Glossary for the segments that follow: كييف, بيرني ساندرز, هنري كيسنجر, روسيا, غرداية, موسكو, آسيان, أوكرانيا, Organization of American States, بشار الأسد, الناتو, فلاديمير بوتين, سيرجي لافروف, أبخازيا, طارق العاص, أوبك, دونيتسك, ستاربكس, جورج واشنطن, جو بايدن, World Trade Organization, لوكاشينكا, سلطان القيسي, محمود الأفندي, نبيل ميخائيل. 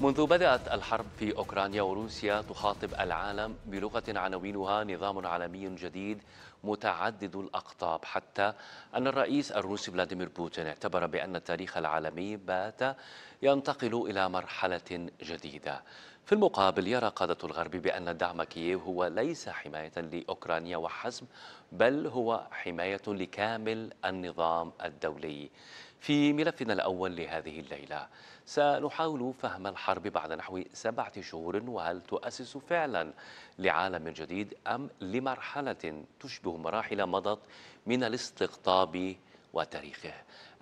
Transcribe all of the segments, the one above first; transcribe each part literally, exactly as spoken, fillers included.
منذ بدأت الحرب في أوكرانيا وروسيا تخاطب العالم بلغة عناوينها نظام عالمي جديد متعدد الأقطاب، حتى أن الرئيس الروسي فلاديمير بوتين اعتبر بأن التاريخ العالمي بات ينتقل إلى مرحلة جديدة. في المقابل يرى قادة الغرب بأن دعم كييف هو ليس حماية لأوكرانيا وحسب، بل هو حماية لكامل النظام الدولي. في ملفنا الأول لهذه الليلة سنحاول فهم الحرب بعد نحو سبعة شهور، وهل تؤسس فعلا لعالم جديد أم لمرحلة تشبه مراحل مضت من الاستقطاب وتاريخه.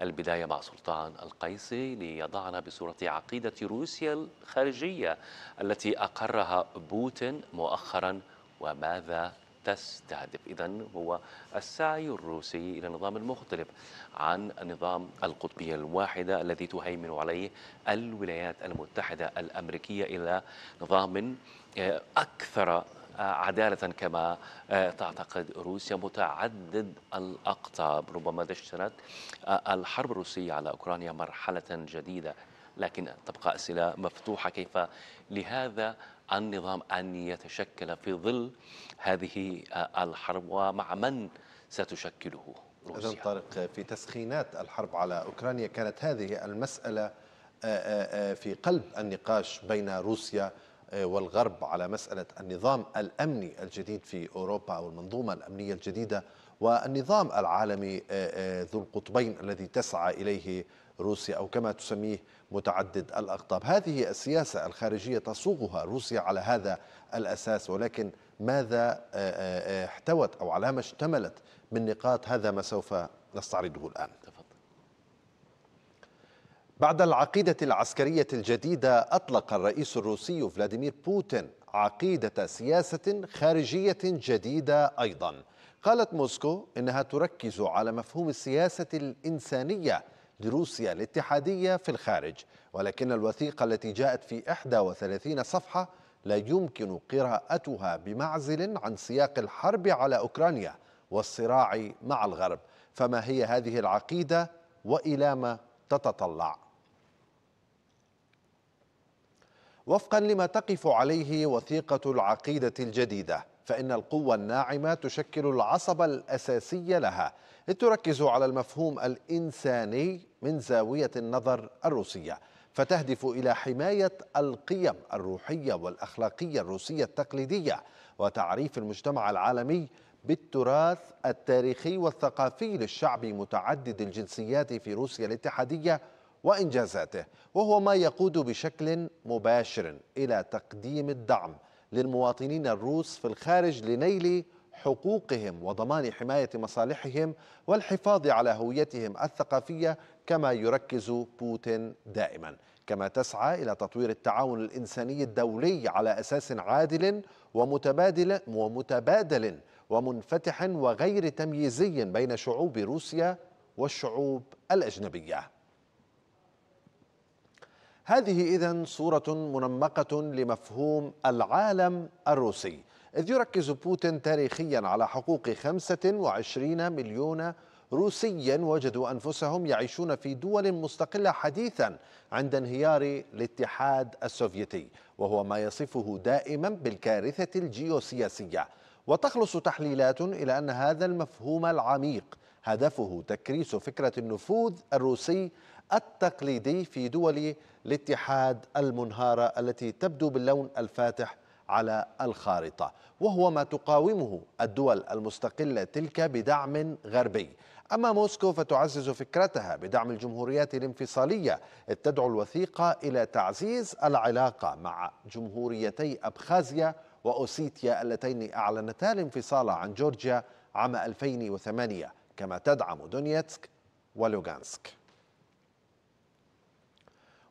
البداية مع سلطان القيسي ليضعنا بصورة عقيدة روسيا الخارجية التي أقرها بوتين مؤخرا وماذا تستهدف. إذن هو السعي الروسي إلى نظام مختلف عن نظام القطبية الواحدة الذي تهيمن عليه الولايات المتحدة الأمريكية إلى نظام أكثر عدالة كما تعتقد روسيا متعدد الأقطاب. ربما دشنت الحرب الروسية على أوكرانيا مرحلة جديدة، لكن تبقى أسئلة مفتوحة كيف لهذا النظام أن يتشكل في ظل هذه الحرب ومع من ستشكله روسيا. إذن طارق، في تسخينات الحرب على أوكرانيا كانت هذه المسألة في قلب النقاش بين روسيا والغرب على مسألة النظام الأمني الجديد في أوروبا أو المنظومة الأمنية الجديدة والنظام العالمي ذو القطبين الذي تسعى إليه روسيا، أو كما تسميه متعدد الأقطاب. هذه السياسة الخارجية تصوغها روسيا على هذا الأساس، ولكن ماذا احتوت أو على ما اشتملت من نقاط، هذا ما سوف نستعرضه الآن. بعد العقيدة العسكرية الجديدة، أطلق الرئيس الروسي فلاديمير بوتين عقيدة سياسة خارجية جديدة أيضا. قالت موسكو إنها تركز على مفهوم السياسة الإنسانية لروسيا الاتحادية في الخارج، ولكن الوثيقة التي جاءت في إحدى وثلاثين صفحة لا يمكن قراءتها بمعزل عن سياق الحرب على أوكرانيا والصراع مع الغرب. فما هي هذه العقيدة وإلى ما تتطلع؟ وفقا لما تقف عليه وثيقة العقيدة الجديدة، فإن القوة الناعمة تشكل العصب الأساسي لها، إذ تركز على المفهوم الإنساني من زاوية النظر الروسية، فتهدف إلى حماية القيم الروحية والأخلاقية الروسية التقليدية، وتعريف المجتمع العالمي بالتراث التاريخي والثقافي للشعب متعدد الجنسيات في روسيا الاتحادية وإنجازاته، وهو ما يقود بشكل مباشر إلى تقديم الدعم للمواطنين الروس في الخارج لنيل حقوقهم وضمان حماية مصالحهم والحفاظ على هويتهم الثقافية، كما يركز بوتين دائما. كما تسعى إلى تطوير التعاون الإنساني الدولي على أساس عادل ومتبادل ومتبادل ومنفتح وغير تمييزي بين شعوب روسيا والشعوب الأجنبية. هذه إذن صورة منمقة لمفهوم العالم الروسي، إذ يركز بوتين تاريخيا على حقوق خمسة وعشرين مليون روسي وجدوا أنفسهم يعيشون في دول مستقلة حديثا عند انهيار الاتحاد السوفيتي، وهو ما يصفه دائما بالكارثة الجيوسياسية. وتخلص تحليلات إلى أن هذا المفهوم العميق هدفه تكريس فكرة النفوذ الروسي التقليدي في دول الاتحاد المنهارة التي تبدو باللون الفاتح على الخارطة، وهو ما تقاومه الدول المستقلة تلك بدعم غربي. أما موسكو فتعزز فكرتها بدعم الجمهوريات الانفصالية، إذ تدعو الوثيقة إلى تعزيز العلاقة مع جمهوريتي أبخازيا وأوسيتيا اللتين أعلنتا الانفصال عن جورجيا عام ألفين وثمانية، كما تدعم دونيتسك ولوغانسك.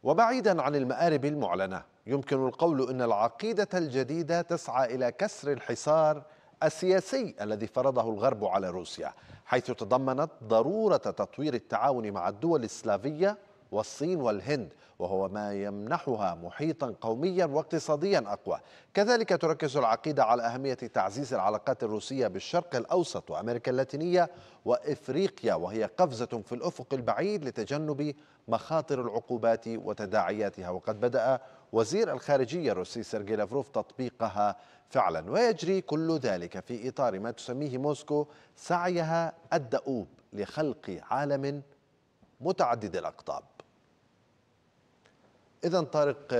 وبعيدا عن المآرب المعلنة، يمكن القول أن العقيدة الجديدة تسعى إلى كسر الحصار السياسي الذي فرضه الغرب على روسيا، حيث تضمنت ضرورة تطوير التعاون مع الدول السلافية والصين والهند، وهو ما يمنحها محيطا قوميا واقتصاديا أقوى. كذلك تركز العقيدة على أهمية تعزيز العلاقات الروسية بالشرق الأوسط وأمريكا اللاتينية وإفريقيا، وهي قفزة في الأفق البعيد لتجنب مخاطر العقوبات وتداعياتها، وقد بدأ وزير الخارجية الروسي سيرجي لافروف تطبيقها فعلا. ويجري كل ذلك في إطار ما تسميه موسكو سعيها الدؤوب لخلق عالم متعدد الأقطاب. إذا طارق،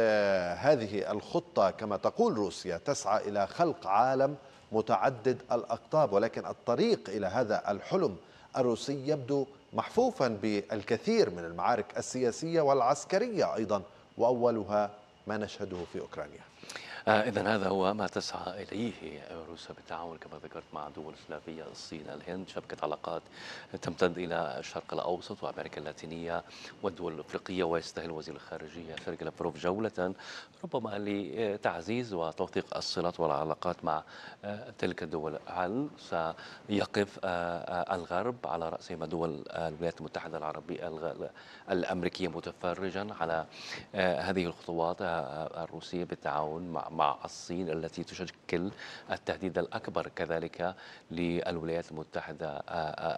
هذه الخطة كما تقول روسيا تسعى إلى خلق عالم متعدد الأقطاب، ولكن الطريق إلى هذا الحلم الروسي يبدو محفوفا بالكثير من المعارك السياسية والعسكرية أيضا، وأولها ما نشهده في أوكرانيا. آه إذن هذا هو ما تسعى إليه روسيا بالتعاون كما ذكرت مع دول سلافية، الصين، الهند، شبكة علاقات تمتد إلى الشرق الأوسط وأمريكا اللاتينية والدول الأفريقية. ويستهل وزير الخارجية سيرجي لافروف جولة ربما لتعزيز وتوثيق الصلات والعلاقات مع تلك الدول. هل سيقف الغرب على رأسهما دول الولايات المتحدة العربية الأمريكية متفرجا على هذه الخطوات الروسية بالتعاون مع مع الصين التي تشكل التهديد الأكبر كذلك للولايات المتحدة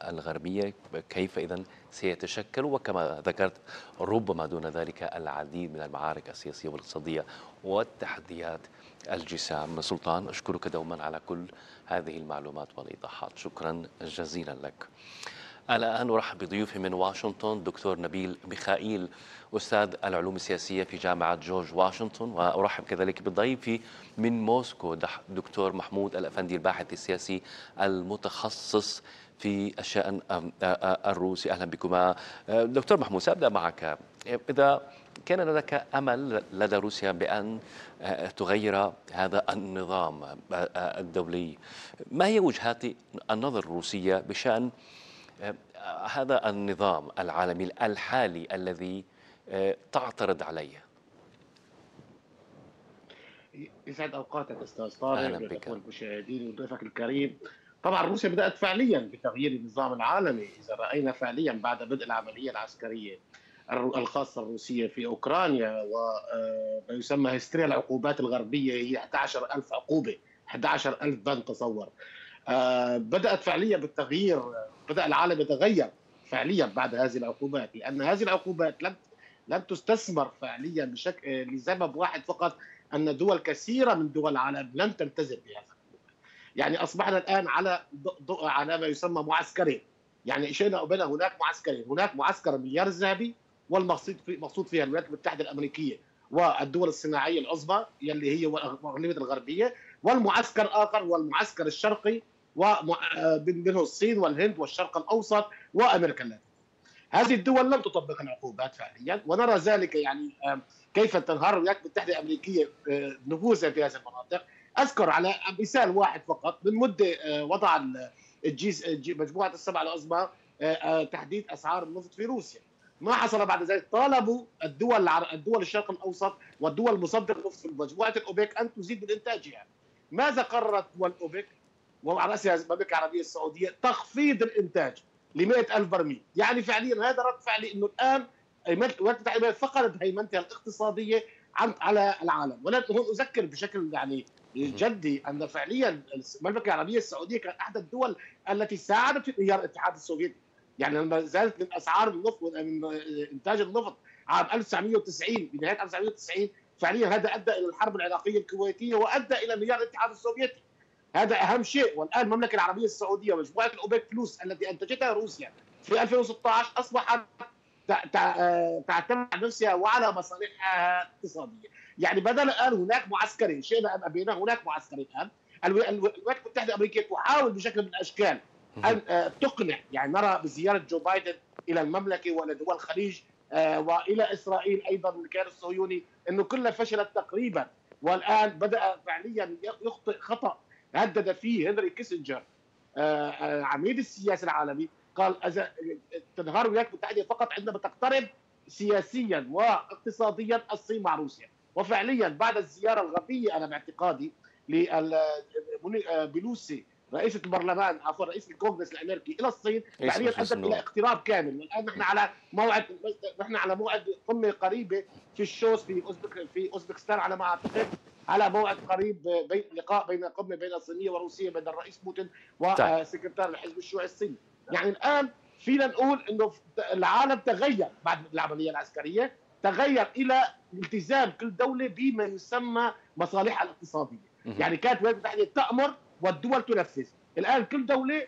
الغربية؟ كيف إذن سيتشكل، وكما ذكرت ربما دون ذلك العديد من المعارك السياسية والاقتصادية والتحديات الجسام؟ سلطان، أشكرك دوما على كل هذه المعلومات والإيضاحات، شكرا جزيلا لك. الآن أرحب بضيوفي من واشنطن، دكتور نبيل ميخائيل أستاذ العلوم السياسية في جامعة جورج واشنطن، وأرحب كذلك بضيفي من موسكو دكتور محمود الأفندي الباحث السياسي المتخصص في الشأن الروسي. أهلا بكما. دكتور محمود، سأبدأ معك. إذا كان لديك أمل لدى روسيا بأن تغير هذا النظام الدولي، ما هي وجهات النظر الروسية بشأن هذا النظام العالمي الحالي الذي تعترض عليه؟ يسعد اوقاتك استاذ طارق وتكون مشاهدين وضيفك الكريم. طبعا روسيا بدات فعليا بتغيير النظام العالمي، اذا راينا فعليا بعد بدء العمليه العسكريه الخاصه الروسيه في اوكرانيا وما يسمى هستيريا العقوبات الغربيه، هي أحد عشر ألف عقوبه، أحد عشر ألف بند، تصور. بدات فعليا بالتغيير، بدأ العالم يتغير فعليا بعد هذه العقوبات، لأن هذه العقوبات لم لم تستثمر فعليا بشكل لسبب واحد فقط، أن دول كثيرة من دول العالم لم تلتزم بهذه العقوبات. يعني أصبحنا الآن على ضوء على ما يسمى معسكرين، يعني شئنا أو بنا هناك معسكرين، هناك معسكر مليار ذهبي والمقصود في مقصود فيها الولايات المتحدة الأمريكية والدول الصناعية العظمى يلي هي أغلبية الغربية، والمعسكر آخر والمعسكر الشرقي ومنه الصين والهند والشرق الأوسط وأمريكا اللاتينية. هذه الدول لم تطبق العقوبات فعليا، ونرى ذلك يعني كيف تنهار الولايات المتحدة الأمريكية نفوذها في هذه المناطق. أذكر على مثال واحد فقط، من مدة وضع مجموعة السبعة العظمى تحديد أسعار النفط في روسيا، ما حصل بعد ذلك؟ طالبوا الدول الدول الشرق الأوسط والدول المصدرة النفط في مجموعة الأوبك أن تزيد من إنتاجها. ماذا قررت دول الأوبك؟ وعلى رأسها المملكة العربية السعودية، تخفيض الإنتاج ل مئة ألف برميل. يعني فعليا هذا رد فعلي، أنه الآن الولايات المتحدة فقدت هيمنتها الاقتصادية على العالم. ولكن هون أذكر بشكل يعني جدي أن فعليا المملكة العربية السعودية كانت أحد الدول التي ساعدت في انهيار الاتحاد السوفيتي. يعني لما زالت من أسعار النفط من إنتاج النفط عام ألف وتسعمئة وتسعين، بنهاية ألف وتسعمئة وتسعين، فعليا هذا أدى إلى الحرب العراقية الكويتية وأدى إلى انهيار الاتحاد السوفيتي. هذا أهم شيء. والآن المملكة العربية السعودية ومجموعة الأوبك بلس التي أنتجتها روسيا في ألفين وستة عشر أصبحت تعتمد على نفسها وعلى مصالحها الاقتصادية. يعني بدل الآن هناك معسكرين، شئنا أم أبينا هناك معسكرين. الآن الولايات المتحدة الأمريكية تحاول بشكل من الأشكال أن تقنع، يعني نرى بزيارة جو بايدن إلى المملكة وإلى دول الخليج وإلى إسرائيل أيضا والكيان الصهيوني، أنه كلها فشلت تقريبا. والآن بدأ فعليا يخطئ خطأ هدد فيه هنري كيسنجر عميد السياسة العالمي، قال تنهار الولايات المتحدة فقط عندما تقترب سياسيا واقتصاديا الصين مع روسيا. وفعليا بعد الزيارة الغبية أنا باعتقادي لبلوسي رئيس البرلمان عفوا رئيس الكونغرس الامريكي الى الصين فعليا ادت الى اقتراب كامل، والان نحن على موعد نحن على موعد قمه قريبه في الشوز في أوزبك في اوزبكستان على ما اعتقد، على موعد قريب بين لقاء بين قمه بين الصينيه وروسيا بين الرئيس بوتين وسكرتير الحزب الشيوعي الصيني. يعني الان فينا نقول انه العالم تغير بعد العمليه العسكريه، تغير الى التزام كل دوله بما يسمى مصالحها الاقتصاديه. يعني كانت الولايات المتحده تأمر والدول تنفذ، الان كل دوله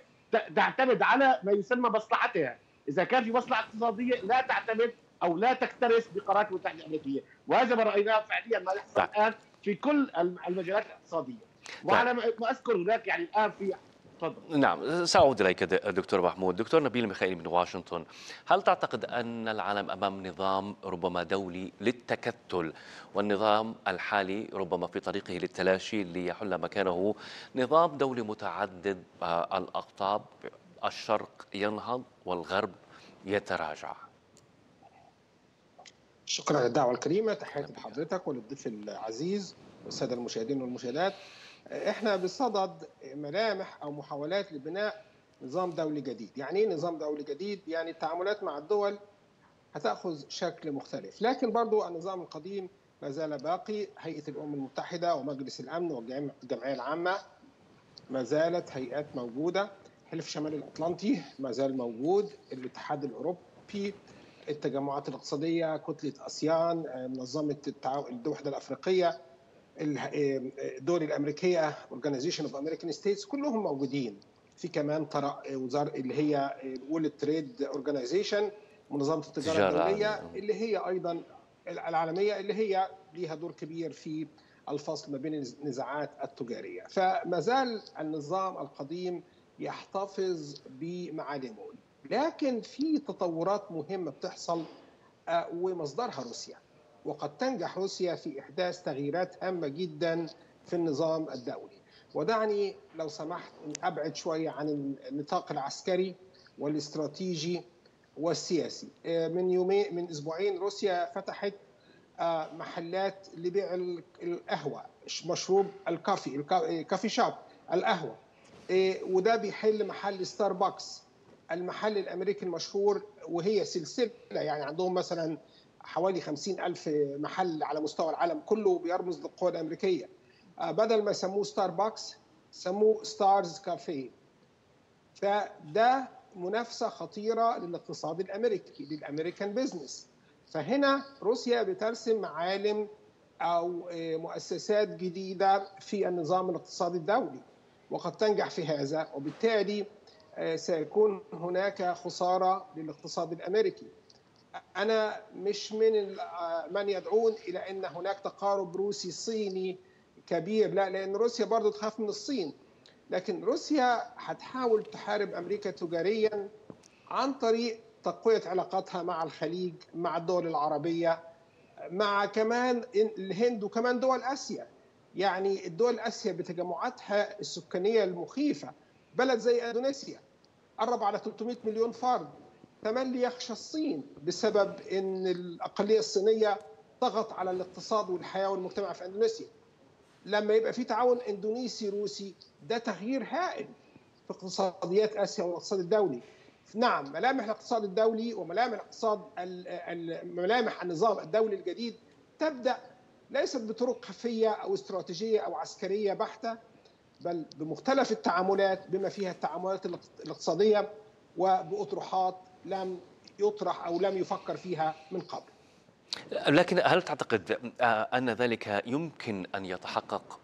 تعتمد على ما يسمى مصلحتها، اذا كان في مصلحه اقتصاديه لا تعتمد او لا تكترث بقرارات الولايات المتحده الامريكيه، وهذا ما رايناه فعليا ما يحصل الان في كل المجالات الاقتصاديه. وعلى ما اذكر هناك يعني الان في تفضل. نعم سأعود إليك دكتور محمود. دكتور نبيل ميخائيل من واشنطن، هل تعتقد أن العالم أمام نظام ربما دولي للتكتل، والنظام الحالي ربما في طريقه للتلاشي ليحل مكانه نظام دولي متعدد الأقطاب، الشرق ينهض والغرب يتراجع؟ شكرا للدعوة الكريمة، تحياتي لحضرتك وللضيف العزيز والسادة المشاهدين والمشاهدات. احنا بصدد ملامح او محاولات لبناء نظام دولي جديد. يعني ايه نظام دولي جديد؟ يعني التعاملات مع الدول هتاخذ شكل مختلف، لكن برضو النظام القديم ما زال باقي. هيئه الامم المتحده ومجلس الامن والجمعيه العامه ما زالت هيئات موجوده، حلف شمال الاطلنطي ما زال موجود، الاتحاد الاوروبي، التجمعات الاقتصاديه، كتله اسيان، منظمه الوحده الافريقيه، الدول الامريكيه Organization of American States كلهم موجودين. في كمان وزاره اللي هي World Trade Organization، منظمه التجاره الدوليه اللي هي ايضا العالميه اللي هي ليها دور كبير في الفصل ما بين النزاعات التجاريه. فما زال النظام القديم يحتفظ بمعالمه، لكن في تطورات مهمه بتحصل ومصدرها روسيا، وقد تنجح روسيا في إحداث تغييرات هامة جدا في النظام الدولي. ودعني لو سمحت أبعد شوية عن النطاق العسكري والاستراتيجي والسياسي. من يومين من أسبوعين روسيا فتحت محلات لبيع القهوة، مشروب الكافي، الكافي شوب، القهوة، وده بيحل محل ستاربكس، المحل الأمريكي المشهور، وهي سلسلة يعني عندهم مثلا حوالي خمسين ألف محل على مستوى العالم كله بيرمز للقوى الأمريكية. بدل ما سموه ستاربكس سموه ستارز كافيه. فده منافسة خطيرة للاقتصاد الأمريكي، للأمريكان بيزنس. فهنا روسيا بترسم معالم أو مؤسسات جديدة في النظام الاقتصادي الدولي، وقد تنجح في هذا، وبالتالي سيكون هناك خسارة للاقتصاد الأمريكي. أنا مش من من يدعون إلى أن هناك تقارب روسي صيني كبير، لا، لأن روسيا برضه تخاف من الصين، لكن روسيا هتحاول تحارب أمريكا تجاريا عن طريق تقوية علاقاتها مع الخليج، مع الدول العربية، مع كمان الهند، وكمان دول آسيا. يعني الدول آسيا بتجمعاتها السكانية المخيفة، بلد زي إندونيسيا قرب على ثلاثمائة مليون فرد، تملي يخشى الصين بسبب ان الاقليه الصينيه ضغط على الاقتصاد والحياه والمجتمع في اندونيسيا. لما يبقى في تعاون اندونيسي روسي ده تغيير هائل في اقتصاديات اسيا والاقتصاد الدولي. نعم، ملامح الاقتصاد الدولي وملامح الاقتصاد ملامح النظام الدولي الجديد تبدا ليست بطرق خفيه او استراتيجيه او عسكريه بحته، بل بمختلف التعاملات بما فيها التعاملات الاقتصاديه وبأطروحات لم يطرح أو لم يفكر فيها من قبل. لكن هل تعتقد أن ذلك يمكن أن يتحقق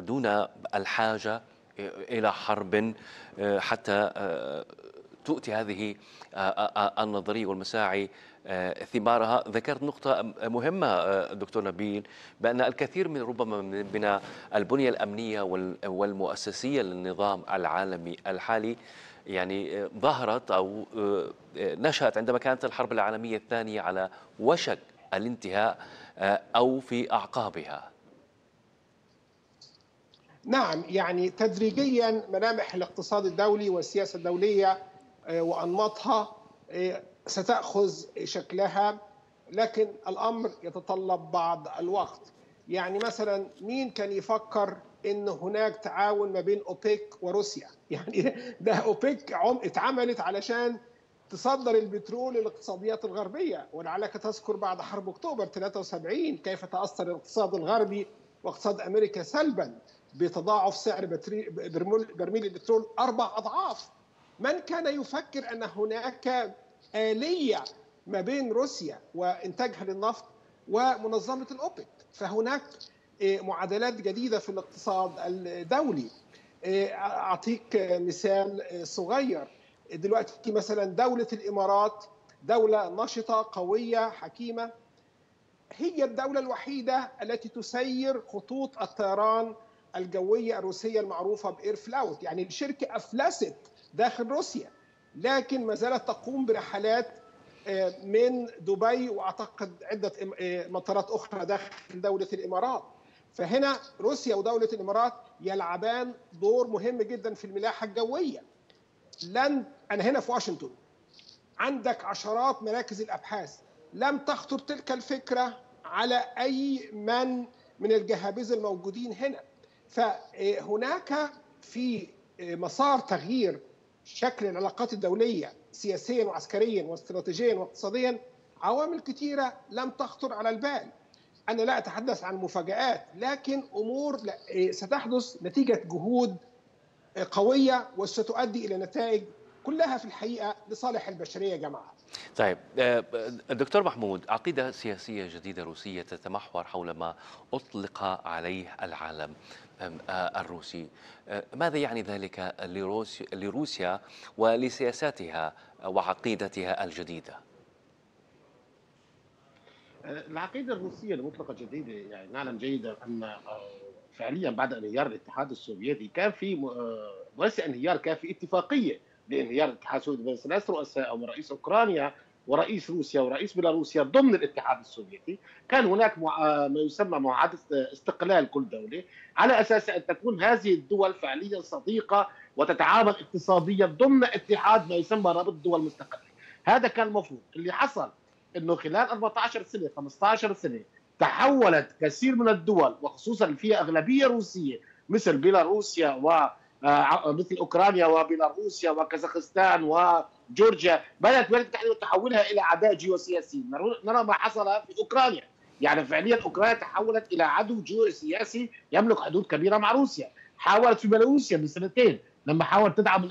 دون الحاجة إلى حرب حتى تؤتي هذه النظرية والمساعي ثمارها؟ ذكرت نقطة مهمة دكتور نبيل، بأن الكثير من ربما من البنية الأمنية والمؤسسية للنظام العالمي الحالي يعني ظهرت أو نشأت عندما كانت الحرب العالمية الثانية على وشك الانتهاء أو في أعقابها. نعم، يعني تدريجيا ملامح الاقتصاد الدولي والسياسة الدولية وأنماطها ستأخذ شكلها، لكن الأمر يتطلب بعض الوقت. يعني مثلا مين كان يفكر ان هناك تعاون ما بين اوبيك وروسيا. يعني ده اوبيك اتعملت علشان تصدر البترول للاقتصاديات الغربيه، ولعلك تذكر بعد حرب اكتوبر ثلاثة وسبعين كيف تاثر الاقتصاد الغربي واقتصاد امريكا سلبا بتضاعف سعر برميل البترول اربع اضعاف. من كان يفكر ان هناك آلية ما بين روسيا وانتاجها للنفط ومنظمة الاوبك؟ فهناك معادلات جديدة في الاقتصاد الدولي. اعطيك مثال صغير دلوقتي، مثلا دولة الامارات، دولة نشطة قوية حكيمة، هي الدولة الوحيدة التي تسير خطوط الطيران الجوية الروسية المعروفة بإير فلاوت. يعني الشركة أفلست داخل روسيا، لكن ما زالت تقوم برحلات من دبي واعتقد عدة مطارات اخرى داخل دولة الامارات. فهنا روسيا ودولة الامارات يلعبان دور مهم جدا في الملاحة الجوية. لن انا هنا في واشنطن عندك عشرات مراكز الابحاث، لم تخطر تلك الفكرة على اي من من الجهابذة الموجودين هنا. فهناك في مسار تغيير شكل العلاقات الدولية سياسيا وعسكريا واستراتيجيا واقتصاديا عوامل كثيرة لم تخطر على البال. أنا لا أتحدث عن مفاجآت، لكن أمور ستحدث نتيجة جهود قوية وستؤدي إلى نتائج كلها في الحقيقة لصالح البشرية يا جماعة. طيب الدكتور محمود، عقيدة سياسية جديدة روسية تتمحور حول ما أطلق عليه العالم الروسي، ماذا يعني ذلك لروسيا ولسياساتها وعقيدتها الجديدة؟ العقيدة الروسية المطلقة الجديدة يعني نعلم جيدا أن فعليا بعد انهيار الاتحاد السوفيتي كان في وليس انهيار، كان في اتفاقية لانهيار الاتحاد السوفيتي بين ثلاث رؤساء، او رئيس اوكرانيا ورئيس روسيا ورئيس بيلاروسيا ضمن الاتحاد السوفيتي. كان هناك ما يسمى معاهده استقلال كل دوله، على اساس ان تكون هذه الدول فعليا صديقه وتتعامل اقتصاديا ضمن اتحاد ما يسمى رابط دول مستقله. هذا كان المفروض. اللي حصل انه خلال أربعة عشر سنه خمسة عشر سنه تحولت كثير من الدول، وخصوصا فيها اغلبيه روسيه مثل بيلاروسيا و مثل اوكرانيا وبيلاروسيا وكازاخستان وجورجيا، بدات الولايات المتحده وتحولها الى اعداء جيوسياسيين. نرى ما حصل في اوكرانيا، يعني فعليا اوكرانيا تحولت الى عدو جيوسياسي يملك حدود كبيره مع روسيا. حاولت في بيلاروسيا من سنتين لما حاولت تدعم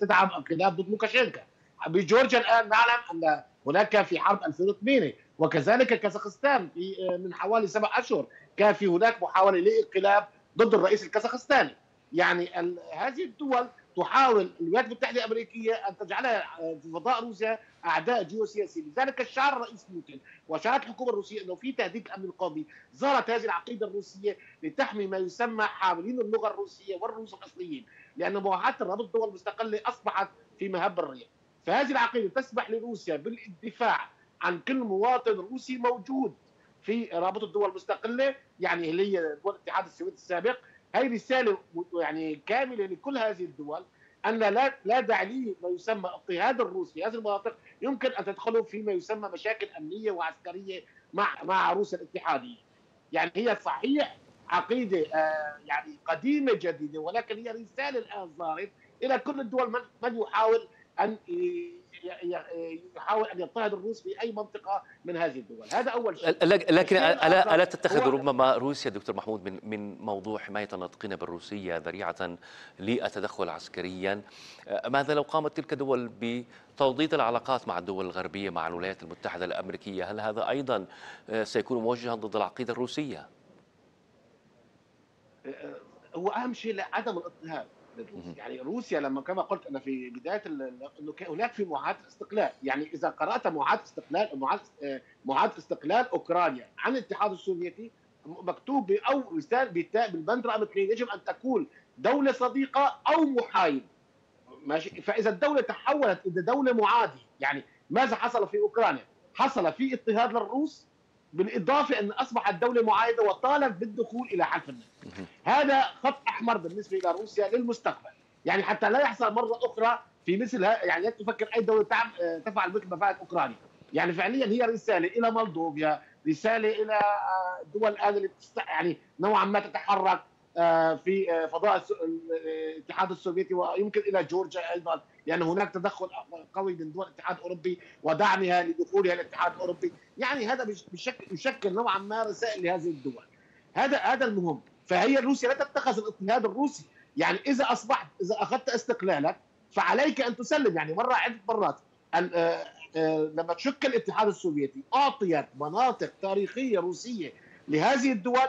تدعم انقلاب ضد لوكاشينكا. بجورجيا الان نعلم ان هناك في حرب ألفين وثمانية، وكذلك كازاخستان في من حوالي سبع اشهر كان في هناك محاوله لانقلاب ضد الرئيس الكازاخستاني. يعني هذه الدول تحاول الولايات المتحده الامريكيه ان تجعلها في فضاء روسيا اعداء جيوسياسي. لذلك شعر الرئيس بوتين وشعرت الحكومه الروسيه انه في تهديد الامن القومي. ظهرت هذه العقيده الروسيه لتحمي ما يسمى حاملين اللغه الروسيه والروس الاصليين، لان معاهده ربط الدول المستقله اصبحت في مهب الرياح. فهذه العقيده تسمح لروسيا بالدفاع عن كل مواطن روسي موجود في رابطه الدول المستقله، يعني اللي هي دول الاتحاد السوفيتي السابق. هي رساله يعني كامله لكل هذه الدول ان لا لا داعي ما يسمى اضطهاد الروس في هذه المناطق، يمكن ان تدخلوا فيما يسمى مشاكل امنيه وعسكريه مع مع روسيا الاتحاديه. يعني هي صحيح عقيده آه يعني قديمه جديده، ولكن هي رساله الان صارت الى كل الدول من من يحاول ان يحاول ان يضطهد الروس في اي منطقه من هذه الدول. هذا اول شيء. لكن الا الا تتخذ ربما روسيا دكتور محمود من من موضوع حمايه الناطقين بالروسيه ذريعه للتدخل عسكريا؟ ماذا لو قامت تلك الدول بتوطيد العلاقات مع الدول الغربيه مع الولايات المتحده الامريكيه؟ هل هذا ايضا سيكون موجها ضد العقيده الروسيه؟ هو اهم شيء عدم الاضطهاد. يعني روسيا لما كما قلت انا في بدايه انه هناك في معاهده استقلال، يعني اذا قرات معاهده استقلال معاهده استقلال اوكرانيا عن الاتحاد السوفيتي مكتوب او بالبند رقم اثنين يجب ان تكون دوله صديقه او محايد. ماشي، فاذا الدوله تحولت الى دوله معاديه، يعني ماذا حصل في اوكرانيا؟ حصل في اضطهاد للروس، بالاضافه ان اصبحت دوله معايده وطالب بالدخول الى حلف الناتو. هذا خط احمر بالنسبه الى روسيا للمستقبل، يعني حتى لا يحصل مره اخرى في مثل يعني لا تفكر اي دوله تفعل مثل ما فعلت اوكرانيا. يعني فعليا هي رساله الى مولدوفيا، رساله الى دول الان اللي يعني نوعا ما تتحرك في فضاء الاتحاد السوفيتي ويمكن إلى جورجيا أيضا، لأن هناك تدخل قوي من دول الاتحاد الأوروبي ودعمها لدخولها الاتحاد الأوروبي. يعني هذا بشكل يشكل نوعا ما رسائل لهذه الدول، هذا هذا المهم. فهي روسيا لا تتخذ الاضطهاد الروسي، يعني إذا أصبحت إذا أخذت استقلالك فعليك أن تسلم. يعني مرة عدة مرات لما تشكل الاتحاد السوفيتي أعطيت مناطق تاريخية روسية لهذه الدول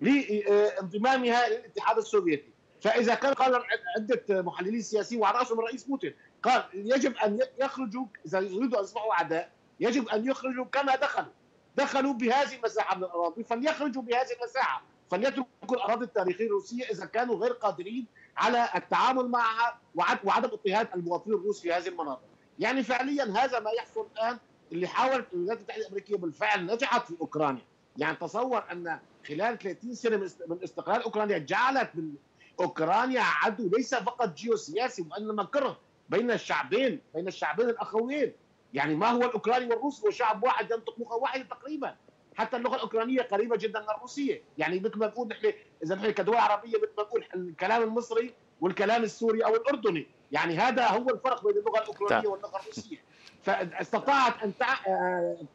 لانضمامها للاتحاد السوفيتي. فإذا كان قال عدة محللين سياسيين وعلى رأسهم الرئيس بوتين، قال يجب أن يخرجوا إذا يريدوا أن يصبحوا أعداء، يجب أن يخرجوا كما دخلوا، دخلوا بهذه المساحة من الأراضي فليخرجوا بهذه المساحة، فليتركوا الأراضي التاريخية الروسية إذا كانوا غير قادرين على التعامل معها وعدم اضطهاد المواطنين الروس في هذه المناطق. يعني فعليا هذا ما يحصل الآن، اللي حاولت الولايات المتحدة الأمريكية بالفعل نجحت في أوكرانيا. يعني تصور أن خلال ثلاثين سنة من استقلال أوكرانيا جعلت من أوكرانيا عدو ليس فقط جيوسياسي وإنما كره بين الشعبين بين الشعبين الأخوين. يعني ما هو الأوكراني والروس هو شعب واحد ينطق لغة واحدة تقريبا، حتى اللغة الأوكرانية قريبة جدا من الروسية. يعني مثل ما نقول نحن إذا نحن كدول عربية مثل ما نقول الكلام المصري والكلام السوري أو الأردني، يعني هذا هو الفرق بين اللغة الأوكرانية واللغة الروسية. فاستطاعت أن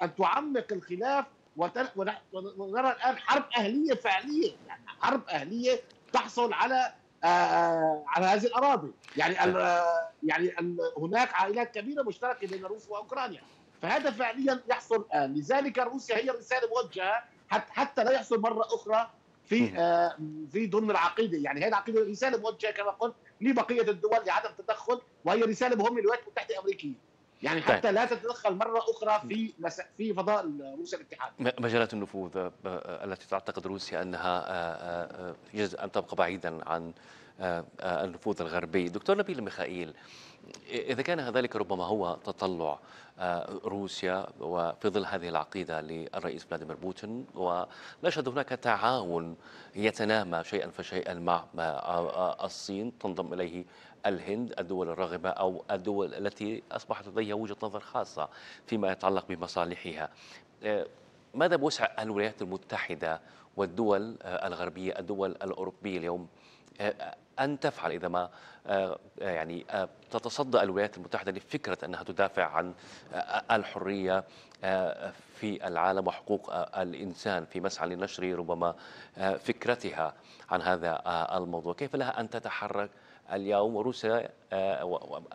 أن تعمق الخلاف، ونرى الآن حرب أهلية فعلية، يعني حرب أهلية تحصل على على هذه الأراضي. يعني ال يعني ال هناك عائلات كبيرة مشتركة بين روسيا وأوكرانيا، فهذا فعليا يحصل الآن. لذلك روسيا هي رسالة موجهة حتى لا يحصل مرة أخرى في في ضمن العقيدة. يعني هذه العقيدة رسالة موجهة كما قلت لبقية الدول لعدم التدخل، وهي رسالة مهمة للولايات المتحدة الأمريكية، يعني حتى طيب. لا تتدخل مرة أخرى في في فضاء روسيا الاتحاد. مجالات النفوذ التي تعتقد روسيا أنها يجب أن تبقى بعيدا عن النفوذ الغربي. دكتور نبيل ميخائيل، إذا كان ذلك ربما هو تطلع روسيا وفي ظل هذه العقيدة للرئيس فلاديمير بوتين، ونشهد هناك تعاون يتنامى شيئا فشيئا مع الصين، تنضم إليه الهند، الدول الراغبة أو الدول التي أصبحت لديها وجهة نظر خاصة فيما يتعلق بمصالحها، ماذا بوسع الولايات المتحدة والدول الغربية الدول الأوروبية اليوم أن تفعل إذا ما يعني تتصدى الولايات المتحدة لفكرة أنها تدافع عن الحرية في العالم وحقوق الإنسان في مسعى لنشر ربما فكرتها عن هذا الموضوع؟ كيف لها أن تتحرك اليوم وروسيا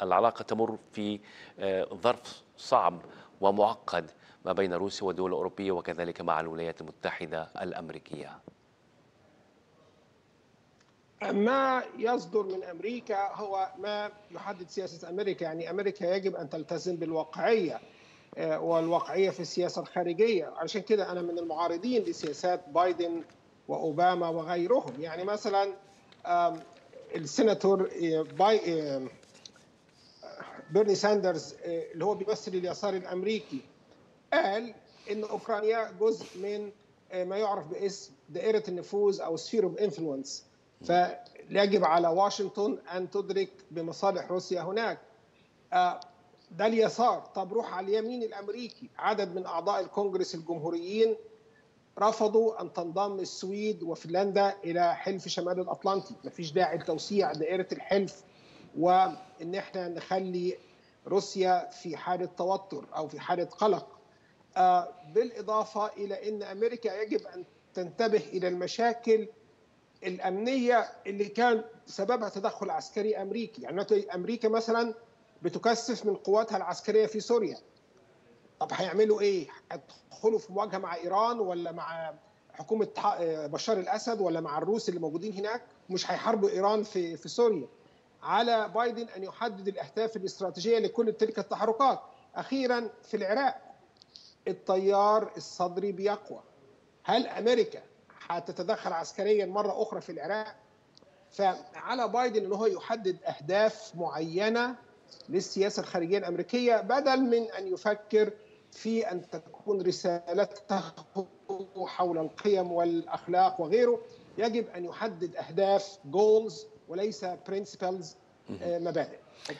العلاقة تمر في ظرف صعب ومعقد ما بين روسيا والدول الأوروبية وكذلك مع الولايات المتحدة الأمريكية؟ ما يصدر من أمريكا هو ما يحدد سياسة أمريكا. يعني أمريكا يجب أن تلتزم بالواقعية والواقعية في السياسة الخارجية. عشان كده أنا من المعارضين لسياسات بايدن وأوباما وغيرهم. يعني مثلا السيناتور بيرني ساندرز اللي هو بيمثل اليسار الأمريكي قال إن أوكرانيا جزء من ما يعرف باسم دائرة النفوذ أو sphere of influence، فيجب على واشنطن أن تدرك بمصالح روسيا هناك. ده اليسار. طب روح على اليمين الأمريكي، عدد من أعضاء الكونغرس الجمهوريين رفضوا أن تنضم السويد وفنلندا إلى حلف شمال الأطلنطي. مفيش داعي لتوسيع دائرة الحلف وإن احنا نخلي روسيا في حالة توتر أو في حالة قلق. بالإضافة إلى أن أمريكا يجب أن تنتبه إلى المشاكل الأمنية اللي كان سببها تدخل عسكري أمريكي. يعني أمريكا مثلا بتكثف من قواتها العسكرية في سوريا، طب هيعملوا إيه؟ هيدخلوا في مواجهة مع إيران ولا مع حكومة بشار الأسد ولا مع الروس اللي موجودين هناك؟ مش هيحاربوا إيران في في سوريا. على بايدن أن يحدد الأهداف الاستراتيجية لكل تلك التحركات. أخيرا في العراق التيار الصدري بيقوى، هل أمريكا هتتدخل عسكريا مرة أخرى في العراق؟ فعلى بايدن أنه يحدد أهداف معينة للسياسة الخارجية الأمريكية، بدل من أن يفكر في أن تكون رسالته حول القيم والأخلاق وغيره. يجب أن يحدد أهداف goals وليس principles مبادئ.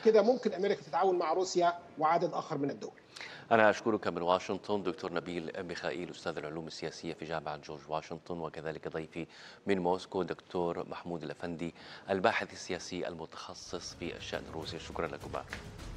كده ممكن أمريكا تتعاون مع روسيا وعدد آخر من الدول. أنا أشكرك من واشنطن دكتور نبيل ميخائيل أستاذ العلوم السياسية في جامعة جورج واشنطن، وكذلك ضيفي من موسكو دكتور محمود الأفندي الباحث السياسي المتخصص في الشأن الروسي. شكرا لكما.